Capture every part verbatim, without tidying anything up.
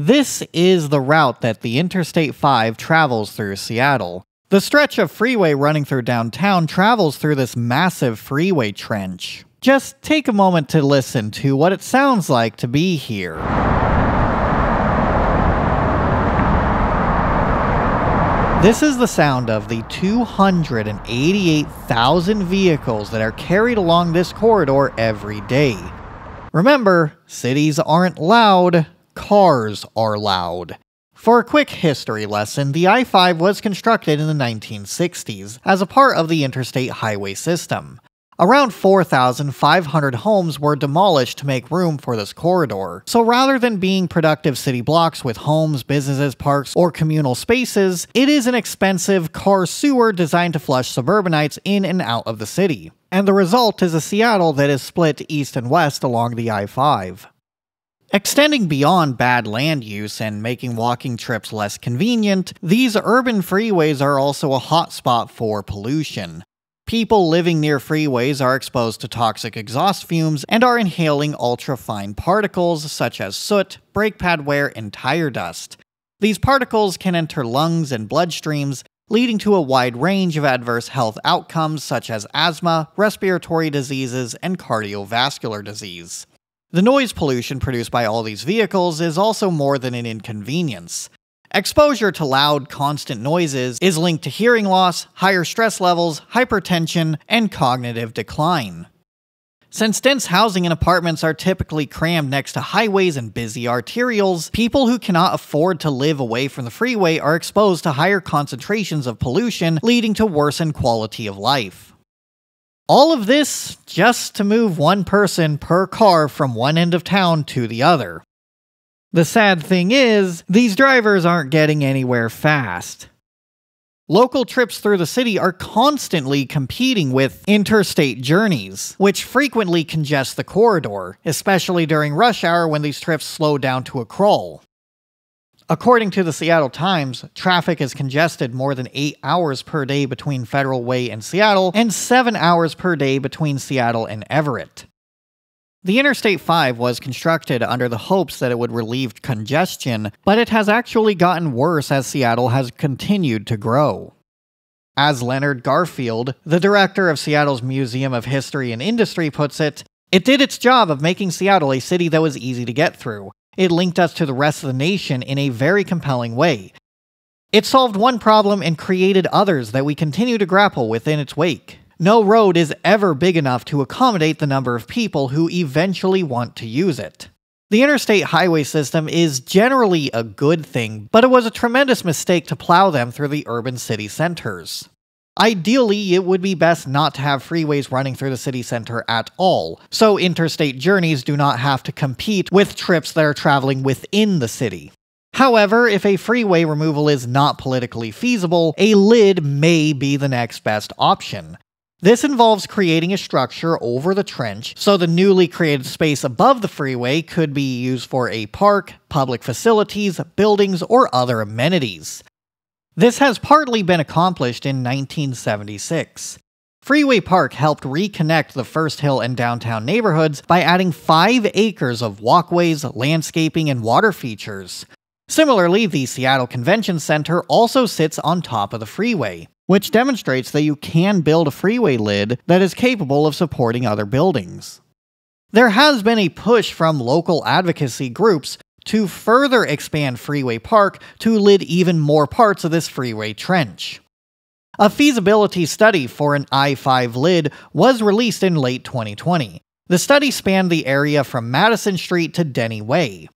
This is the route that the Interstate five travels through Seattle. The stretch of freeway running through downtown travels through this massive freeway trench. Just take a moment to listen to what it sounds like to be here. This is the sound of the two hundred eighty-eight thousand vehicles that are carried along this corridor every day. Remember, cities aren't loud, cars are loud. For a quick history lesson, the I five was constructed in the nineteen sixties as a part of the interstate highway system. Around four thousand five hundred homes were demolished to make room for this corridor, so rather than being productive city blocks with homes, businesses, parks, or communal spaces, it is an expensive car sewer designed to flush suburbanites in and out of the city. And the result is a Seattle that is split east and west along the I five. Extending beyond bad land use and making walking trips less convenient, these urban freeways are also a hotspot for pollution. People living near freeways are exposed to toxic exhaust fumes and are inhaling ultra-fine particles such as soot, brake pad wear, and tire dust. These particles can enter lungs and bloodstreams, leading to a wide range of adverse health outcomes such as asthma, respiratory diseases, and cardiovascular disease. The noise pollution produced by all these vehicles is also more than an inconvenience. Exposure to loud, constant noises is linked to hearing loss, higher stress levels, hypertension, and cognitive decline. Since dense housing and apartments are typically crammed next to highways and busy arterials, people who cannot afford to live away from the freeway are exposed to higher concentrations of pollution, leading to worsened quality of life. All of this just to move one person per car from one end of town to the other. The sad thing is, these drivers aren't getting anywhere fast. Local trips through the city are constantly competing with interstate journeys, which frequently congest the corridor, especially during rush hour when these trips slow down to a crawl. According to the Seattle Times, traffic is congested more than eight hours per day between Federal Way and Seattle, and seven hours per day between Seattle and Everett. The Interstate five was constructed under the hopes that it would relieve congestion, but it has actually gotten worse as Seattle has continued to grow. As Leonard Garfield, the director of Seattle's Museum of History and Industry, puts it, "It did its job of making Seattle a city that was easy to get through. It linked us to the rest of the nation in a very compelling way. It solved one problem and created others that we continue to grapple with in its wake. No road is ever big enough to accommodate the number of people who eventually want to use it." The interstate highway system is generally a good thing, but it was a tremendous mistake to plow them through the urban city centers. Ideally, it would be best not to have freeways running through the city center at all, so interstate journeys do not have to compete with trips that are traveling within the city. However, if a freeway removal is not politically feasible, a lid may be the next best option. This involves creating a structure over the trench, so the newly created space above the freeway could be used for a park, public facilities, buildings, or other amenities. This has partly been accomplished in nineteen seventy-six. Freeway Park helped reconnect the First Hill and downtown neighborhoods by adding five acres of walkways, landscaping, and water features. Similarly, the Seattle Convention Center also sits on top of the freeway, which demonstrates that you can build a freeway lid that is capable of supporting other buildings. There has been a push from local advocacy groups to further expand Freeway Park to lid even more parts of this freeway trench. A feasibility study for an I five lid was released in late twenty twenty. The study spanned the area from Madison Street to Denny Way.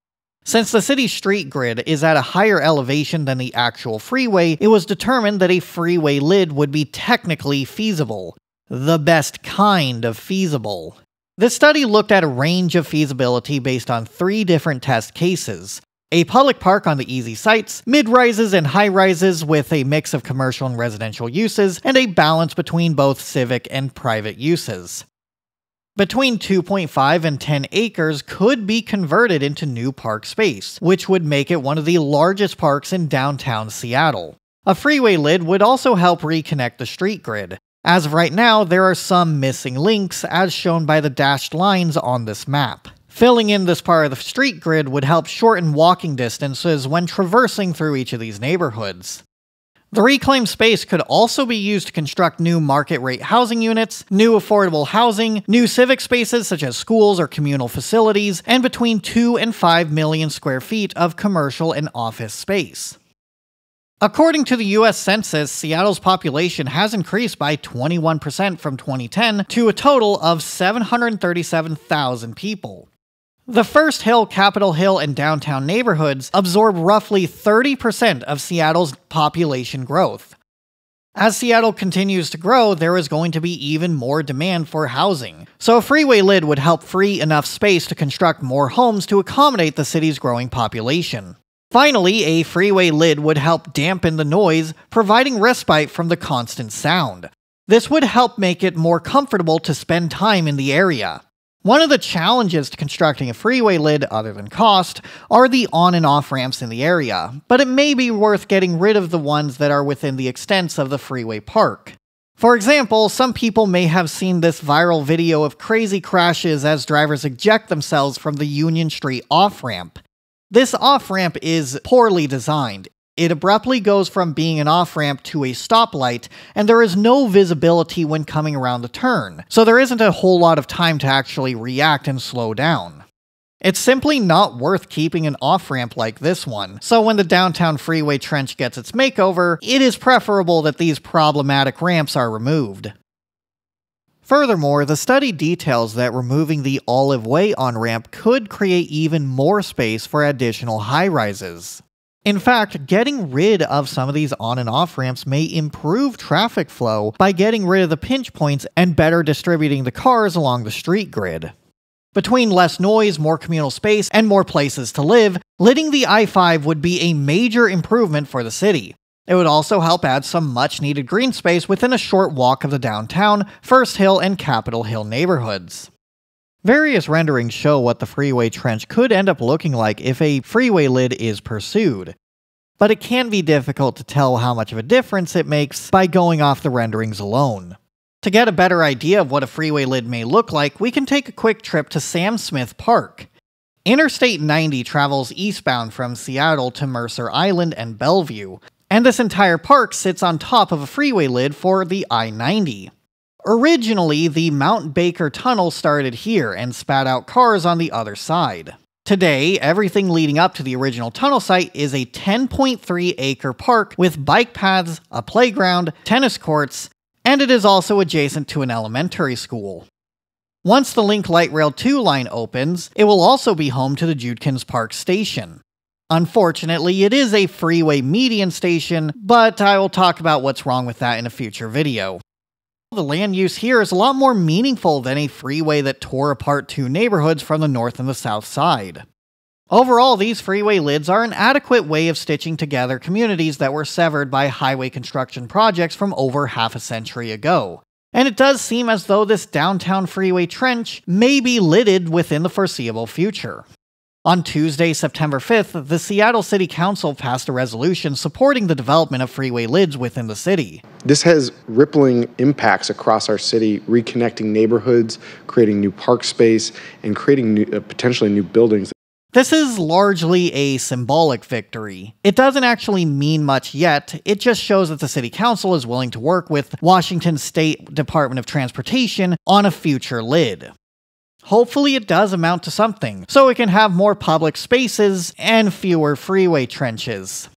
Since the city's street grid is at a higher elevation than the actual freeway, it was determined that a freeway lid would be technically feasible. The best kind of feasible. The study looked at a range of feasibility based on three different test cases: a public park on the easy sites, mid-rises and high-rises with a mix of commercial and residential uses, and a balance between both civic and private uses. Between two point five and ten acres could be converted into new park space, which would make it one of the largest parks in downtown Seattle. A freeway lid would also help reconnect the street grid. As of right now, there are some missing links, as shown by the dashed lines on this map. Filling in this part of the street grid would help shorten walking distances when traversing through each of these neighborhoods. The reclaimed space could also be used to construct new market-rate housing units, new affordable housing, new civic spaces such as schools or communal facilities, and between two and five million square feet of commercial and office space. According to the U S Census, Seattle's population has increased by twenty-one percent from twenty ten to a total of seven hundred thirty-seven thousand people. The First Hill, Capitol Hill, and downtown neighborhoods absorb roughly thirty percent of Seattle's population growth. As Seattle continues to grow, there is going to be even more demand for housing, so a freeway lid would help free enough space to construct more homes to accommodate the city's growing population. Finally, a freeway lid would help dampen the noise, providing respite from the constant sound. This would help make it more comfortable to spend time in the area. One of the challenges to constructing a freeway lid, other than cost, are the on and off ramps in the area, but it may be worth getting rid of the ones that are within the extents of the freeway park. For example, some people may have seen this viral video of crazy crashes as drivers eject themselves from the Union Street off-ramp. This off-ramp is poorly designed. It abruptly goes from being an off-ramp to a stoplight, and there is no visibility when coming around the turn, so there isn't a whole lot of time to actually react and slow down. It's simply not worth keeping an off-ramp like this one, so when the downtown freeway trench gets its makeover, it is preferable that these problematic ramps are removed. Furthermore, the study details that removing the Olive Way on-ramp could create even more space for additional high-rises. In fact, getting rid of some of these on and off ramps may improve traffic flow by getting rid of the pinch points and better distributing the cars along the street grid. Between less noise, more communal space, and more places to live, lighting the I five would be a major improvement for the city. It would also help add some much-needed green space within a short walk of the downtown, First Hill, and Capitol Hill neighborhoods. Various renderings show what the freeway trench could end up looking like if a freeway lid is pursued, but it can be difficult to tell how much of a difference it makes by going off the renderings alone. To get a better idea of what a freeway lid may look like, we can take a quick trip to Sam Smith Park. Interstate ninety travels eastbound from Seattle to Mercer Island and Bellevue, and this entire park sits on top of a freeway lid for the I ninety. Originally, the Mount Baker Tunnel started here and spat out cars on the other side. Today, everything leading up to the original tunnel site is a ten point three acre park with bike paths, a playground, tennis courts, and it is also adjacent to an elementary school. Once the Link Light Rail two line opens, it will also be home to the Judkins Park Station. Unfortunately, it is a freeway median station, but I will talk about what's wrong with that in a future video. The land use here is a lot more meaningful than a freeway that tore apart two neighborhoods from the north and the south side. Overall, these freeway lids are an adequate way of stitching together communities that were severed by highway construction projects from over half a century ago. And it does seem as though this downtown freeway trench may be lidded within the foreseeable future. On Tuesday, September fifth, the Seattle City Council passed a resolution supporting the development of freeway lids within the city. This has rippling impacts across our city, reconnecting neighborhoods, creating new park space, and creating new, uh, potentially new buildings. This is largely a symbolic victory. It doesn't actually mean much yet. It just shows that the City Council is willing to work with Washington State Department of Transportation on a future lid. Hopefully it does amount to something, so it can have more public spaces and fewer freeway trenches.